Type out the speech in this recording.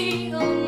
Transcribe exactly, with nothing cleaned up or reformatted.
sing along.